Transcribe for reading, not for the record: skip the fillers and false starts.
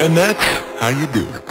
And that's how you do it.